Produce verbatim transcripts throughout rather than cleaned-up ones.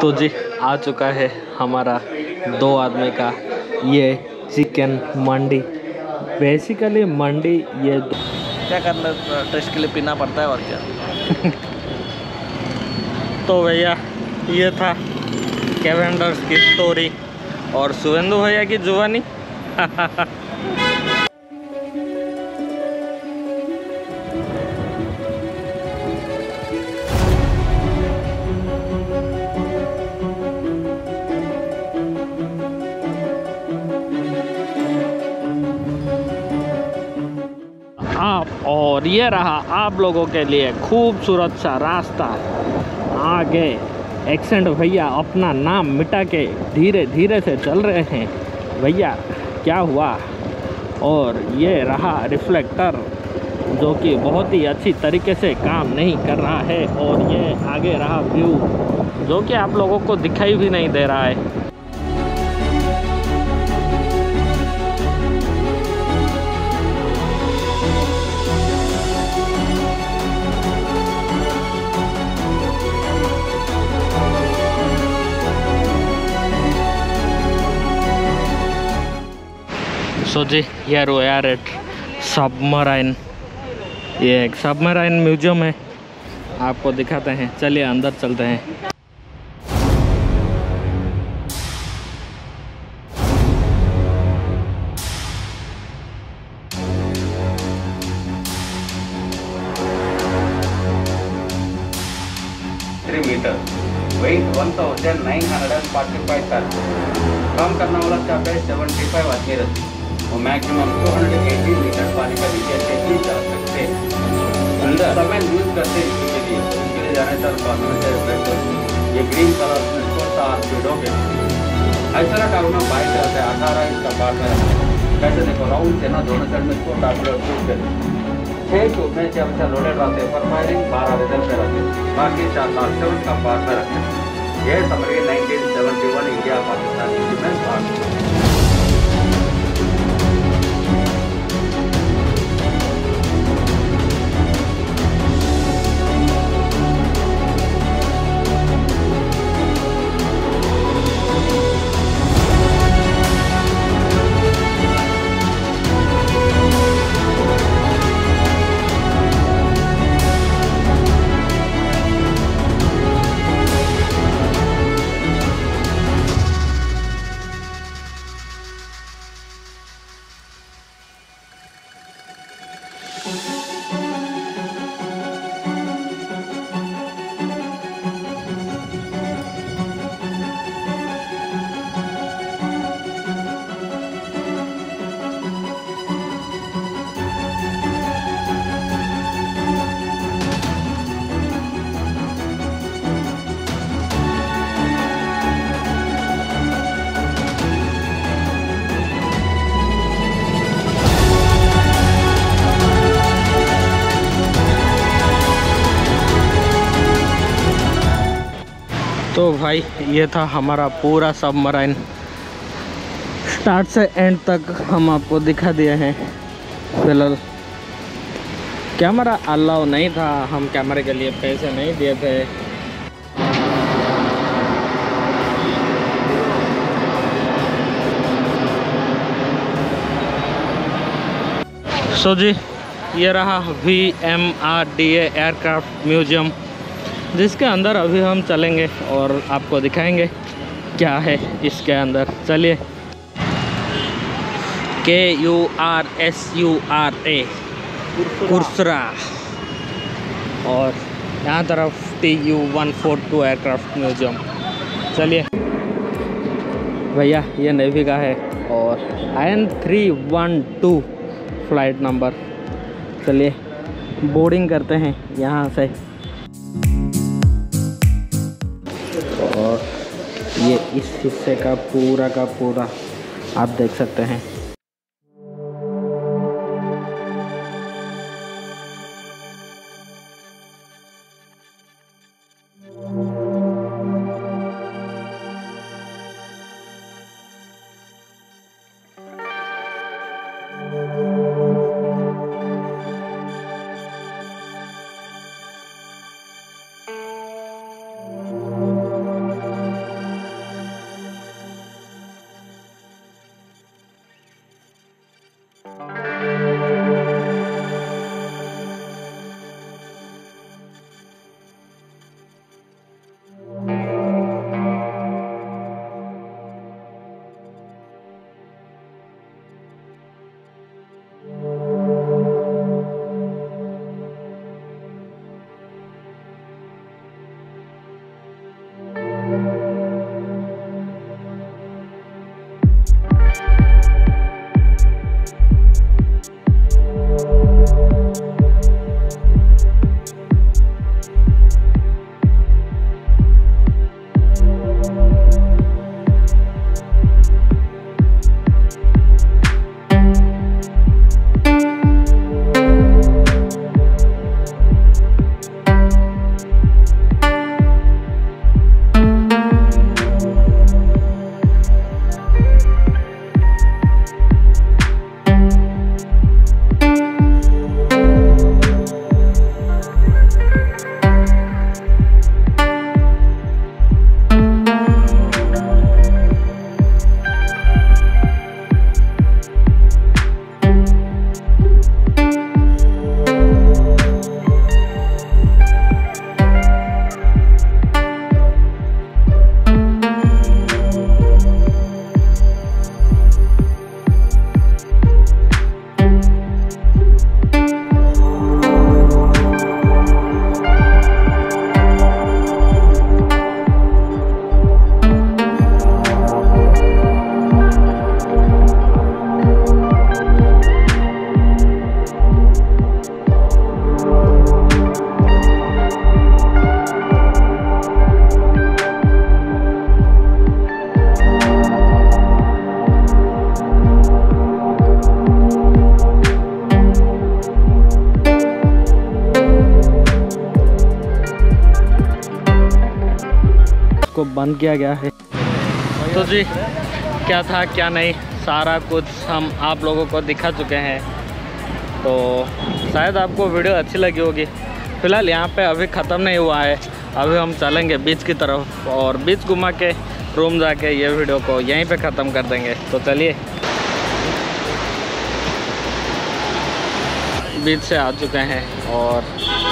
तो जी आ चुका है हमारा दो आदमी का ये चिकन मंडी। बेसिकली मंडी ये क्या करना, टेस्ट के लिए पीना पड़ता है और क्या। तो भैया ये था कैवेंडर्स की स्टोरी और सुवेंदु भैया की जुबानी। और ये रहा आप लोगों के लिए खूबसूरत सा रास्ता आगे। एक्सेंट भैया अपना नाम मिटा के धीरे धीरे से चल रहे हैं। भैया क्या हुआ? और ये रहा रिफ्लेक्टर जो कि बहुत ही अच्छी तरीके से काम नहीं कर रहा है। और ये आगे रहा व्यू जो कि आप लोगों को दिखाई भी नहीं दे रहा है। सो जी यार वो यार एट सबमराइन, ये एक सबमराइन म्यूजियम है, आपको दिखाते हैं। चलिए अंदर चलते हैं। Three metre, weight one thousand nine hundred forty five ton, काम करने वाला कैपेसिटी सेवेंटी फाइव आदमी रहती है। Maximum two hundred eighty litre पानी का लीकेज से जा सकते अंदर। समय यूज करते हैं इसके लिए, इसके लिए जाने तक पानी से रिफ्लेक्ट ये ग्रीन कलर में छोटा पेड़ों के ऐसा कागना बाइक रहता है। अठारह इसका पार्टनर कैसे देखो राउंड से ना दोनों साइड में छोटा पेड़ शूट कर छः को में जब से लोडेड रहते हैं पर फायरिंग बारह वेदर पर रहते बाकी चार लाख सेवन का पार्टनर रखते हैं। यह summary nineteen seventy one India Pakistan में भाग तो भाई ये था हमारा पूरा सबमराइन, स्टार्ट से एंड तक हम आपको दिखा दिए हैं। फिलहाल कैमरा अलाउ नहीं था, हम कैमरे के लिए पैसे नहीं दिए थे। सो जी ये रहा V M R D A aircraft museum जिसके अंदर अभी हम चलेंगे और आपको दिखाएंगे क्या है इसके अंदर। चलिए K U R S U R A Kursura और यहाँ तरफ T U one four two aircraft museum. चलिए भैया ये नेवी का है और I N three one two flight number. चलिए बोर्डिंग करते हैं यहाँ से। और ये इस हिस्से का पूरा का पूरा आप देख सकते हैं। इसको बंद किया गया है। तो जी क्या था क्या नहीं सारा कुछ हम आप लोगों को दिखा चुके हैं, तो शायद आपको वीडियो अच्छी लगी होगी। फ़िलहाल यहाँ पे अभी ख़त्म नहीं हुआ है, अभी हम चलेंगे बीच की तरफ और बीच घुमा के रूम जाके ये वीडियो को यहीं पे ख़त्म कर देंगे। तो चलिए बीच से आ चुके हैं और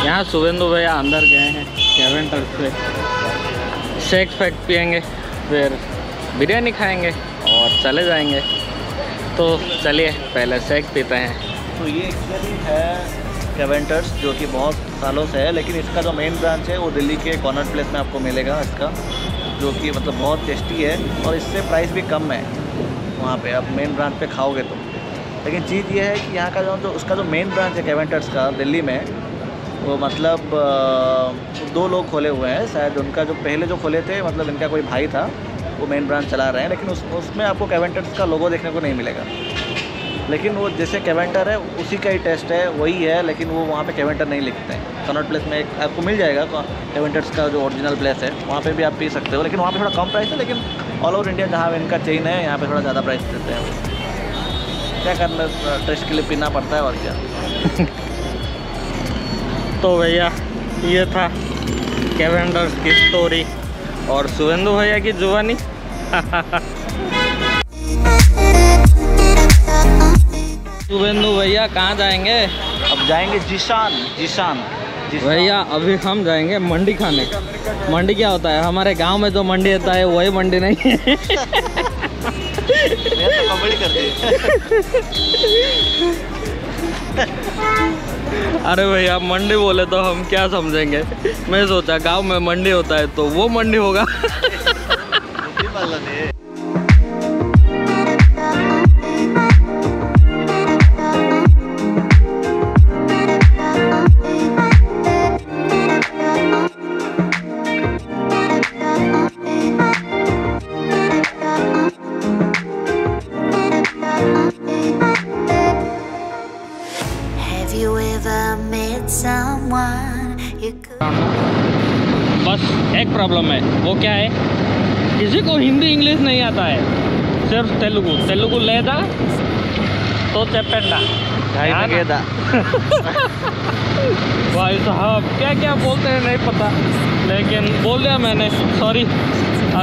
यहाँ शुभेंदु भैया अंदर गए हैं केवेंटर्स पे, शेक फेक पियेंगे, फिर बिरयानी खाएंगे और चले जाएंगे। तो चलिए पहले शेक पीते हैं। तो ये एक्चुअली है केवेंटर्स जो कि बहुत सालों से है, लेकिन इसका जो मेन ब्रांच है वो दिल्ली के कॉनॉट प्लेस में आपको मिलेगा इसका, जो कि मतलब बहुत टेस्टी है और इससे प्राइस भी कम है वहाँ पे आप मेन ब्रांच पे खाओगे तो। लेकिन चीज़ ये है कि यहाँ का जो जो उसका जो मेन ब्रांच है केवेंटर्स का दिल्ली में, वो मतलब दो लोग खोले हुए हैं शायद, उनका जो पहले जो खोले थे मतलब इनका कोई भाई था वो मेन ब्रांच चला रहे हैं, लेकिन उस उसमें आपको केवेंटर्स का लोगो देखने को नहीं मिलेगा। लेकिन वो जैसे केवेंटर है उसी का ही टेस्ट है, वही है, लेकिन वो वहाँ पे केवेंटर नहीं लिखते हैं। कॉनॉट प्लेस में एक आपको मिल जाएगा केवेंटर्स का जो ओरिजिनल प्लेस है, वहाँ पे भी आप पी सकते हो, लेकिन वहाँ पे थोड़ा कम प्राइस है। लेकिन ऑल ओवर इंडिया जहाँ इनका चेन है यहाँ पे थोड़ा ज़्यादा प्राइस देते हैं, क्या करना, टेस्ट के लिए पीना पड़ता है और क्या। तो भैया ये था केवेंटर्स की स्टोरी और शुभेंदु भैया की जुबानी। शुभेंदु भैया कहाँ जाएंगे? अब जाएंगे जिशान। जिशान भैया अभी हम जाएंगे मंडी खाने। मंडी क्या होता है? हमारे गांव में जो मंडी होता है वही मंडी नहीं है। अरे भैया मंडी बोले तो हम क्या समझेंगे? मैं सोचा गांव में मंडी होता है तो वो मंडी होगा। बस एक प्रॉब्लम है, वो क्या है, किसी को हिंदी इंग्लिश नहीं आता है, सिर्फ तेलुगु। तेलुगु लेदा तो चपेटा गेदा। भाई साहब क्या क्या बोलते हैं नहीं पता, लेकिन बोल दिया मैंने, सॉरी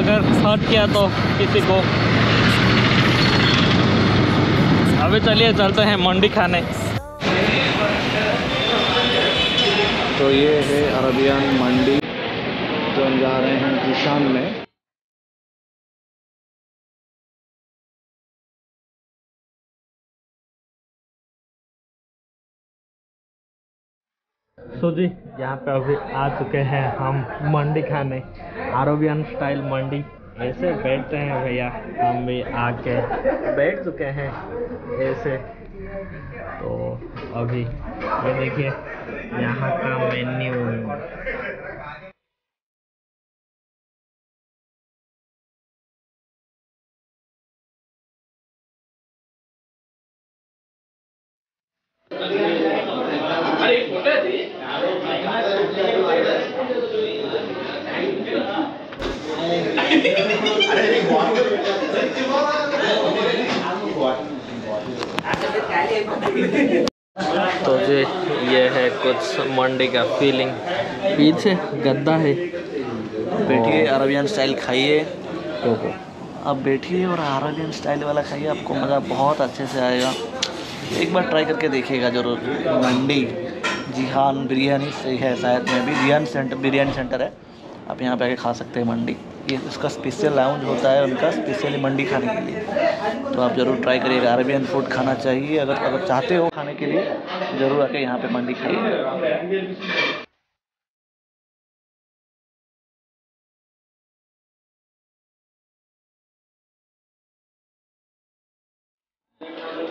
अगर हर्ट किया तो किसी को। अभी चलिए चलते हैं मंडी खाने। तो ये है अरबियन मंडी, तो हम जा रहे हैं जिशान में। सो जी यहाँ पे अभी आ चुके हैं हम मंडी खाने, अरबियन स्टाइल मंडी। ऐसे बैठते हैं भैया, हम भी आके बैठ चुके हैं ऐसे। तो अभी ये देखिए यहाँ का मेन्यू। तो जी ये है कुछ मंडी का फीलिंग। पीछे गद्दा है, बैठिए अरबियन स्टाइल खाइए, आप बैठिए और अरबियन स्टाइल वाला खाइए, आपको मज़ा बहुत अच्छे से आएगा। एक बार ट्राई करके देखिएगा जरूर। मंडी जिहान बिरयानी से है शायद, में भी जिहान सेंटर बिरयानी सेंटर है, आप यहाँ पे आके खा सकते हैं मंडी। ये उसका स्पेशल लाउंज होता है उनका, स्पेशली मंडी खाने के लिए, तो आप ज़रूर ट्राई करिएगा। अरबियन फूड खाना चाहिए अगर अगर चाहते हो खाने के लिए, ज़रूर आके यहाँ पे मंडी खाइए।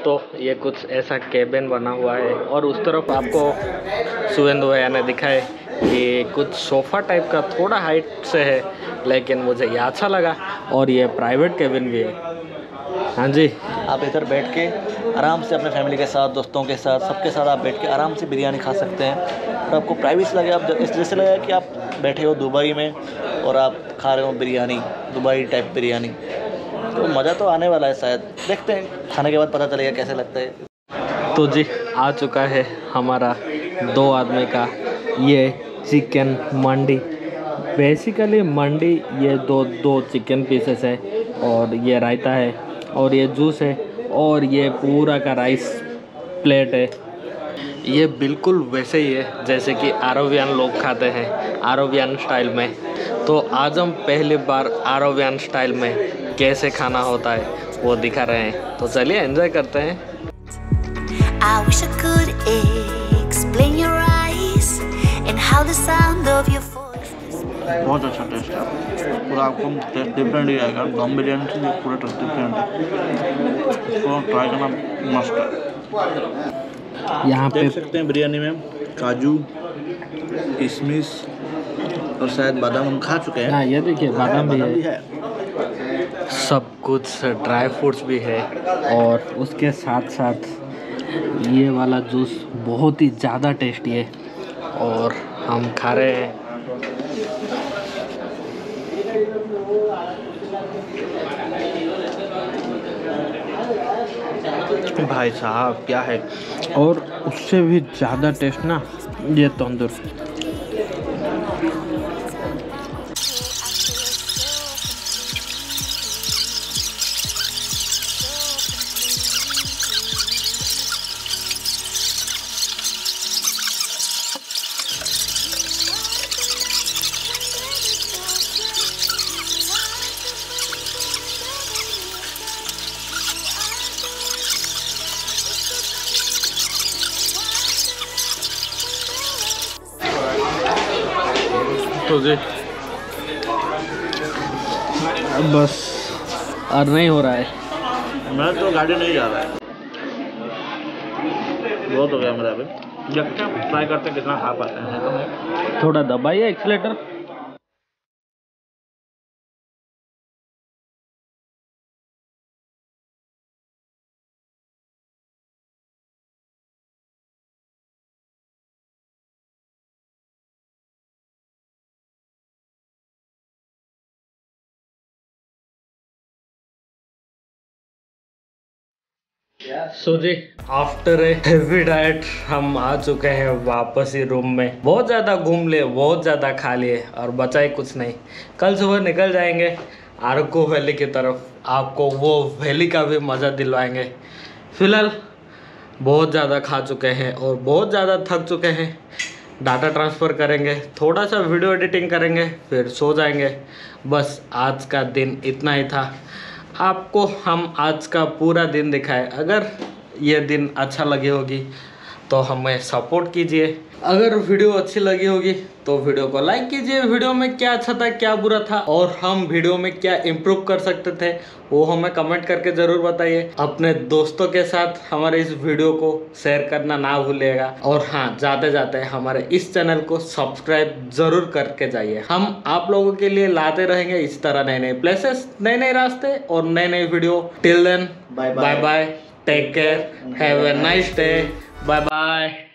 तो ये कुछ ऐसा केबिन बना हुआ है और उस तरफ आपको शुभेंदु भैया ने दिखाए कि कुछ सोफ़ा टाइप का थोड़ा हाइट से है, लेकिन मुझे ये अच्छा लगा। और ये प्राइवेट केबिन भी है। हाँ जी, आप इधर बैठ के आराम से अपने फैमिली के साथ, दोस्तों के साथ, सबके साथ आप बैठ के आराम से बिरयानी खा सकते हैं। और आपको प्राइवेसी लगे, आप इस जैसे लगे कि आप बैठे हो दुबई में और आप खा रहे हो बिरयानी, दुबई टाइप बिरयानी, तो मज़ा तो आने वाला है शायद। देखते हैं खाने के बाद पता चलेगा कैसे लगता है। तो जी आ चुका है हमारा दो आदमी का ये चिकन मंडी। बेसिकली मंडी ये दो दो चिकन पीसेस है और ये रायता है और ये जूस है और ये पूरा का राइस प्लेट है। ये बिल्कुल वैसे ही है जैसे कि अरबियन लोग खाते हैं, अरबियन स्टाइल में। तो आज हम पहली बार अरबियन स्टाइल में कैसे खाना होता है वो दिखा रहे हैं, तो चलिए एंजॉय करते हैं। I wish I could explain your eyes and how the sound of your voice. बहुत अच्छा टेस्ट है, पूरा आपको टेस्ट डिफरेंट ही आएगा। दम बिरयानी से पूरा टेस्ट डिफरेंट है, इसको ट्राई करना मस्त है। यहाँ पे देख सकते हैं बिरयानी में काजू, किशमिश और शायद बादाम हम खा चुके हैं। हाँ ये देखिए बादाम भी, भी है, सब कुछ ड्राई फ्रूट्स भी है। और उसके साथ साथ ये वाला जूस बहुत ही ज़्यादा टेस्टी है और हम खा रहे हैं। भाई साहब क्या है, और उससे भी ज़्यादा टेस्ट ना ये तंदूर। तो जी बस और नहीं हो रहा है, मैं तो गाड़ी नहीं जा रहा है, बहुत हो गया मेरा। अभी जब ट्राई करते कितना खा पाते हैं, तो थोड़ा दबाइए accelerator. So ji after a heavy diet हम आ चुके हैं वापस ही रूम में। बहुत ज़्यादा घूम लिए, बहुत ज़्यादा खा लिए और बचा ही कुछ नहीं। कल सुबह निकल जाएंगे आरको वैली की तरफ, आपको वो वैली का भी मज़ा दिलवाएंगे। फिलहाल बहुत ज़्यादा खा चुके हैं और बहुत ज़्यादा थक चुके हैं। डाटा ट्रांसफ़र करेंगे, थोड़ा सा वीडियो एडिटिंग करेंगे, फिर सो जाएंगे। बस आज का दिन इतना ही था, आपको हम आज का पूरा दिन दिखाए। अगर ये दिन अच्छा लगे होगी तो हमें सपोर्ट कीजिए, अगर वीडियो अच्छी लगी होगी तो वीडियो को लाइक कीजिए। वीडियो में क्या अच्छा था, क्या बुरा था और हम वीडियो में क्या इम्प्रूव कर सकते थे वो हमें कमेंट करके ज़रूर बताइए। अपने दोस्तों के साथ हमारे इस वीडियो को शेयर करना ना भूलिएगा। और हाँ, जाते जाते हमारे इस चैनल को सब्सक्राइब ज़रूर करके जाइए। हम आप लोगों के लिए लाते रहेंगे इस तरह नए नए प्लेसेस, नए नए रास्ते और नए नए video. Till then bye bye, take care, have a nice day, bye bye.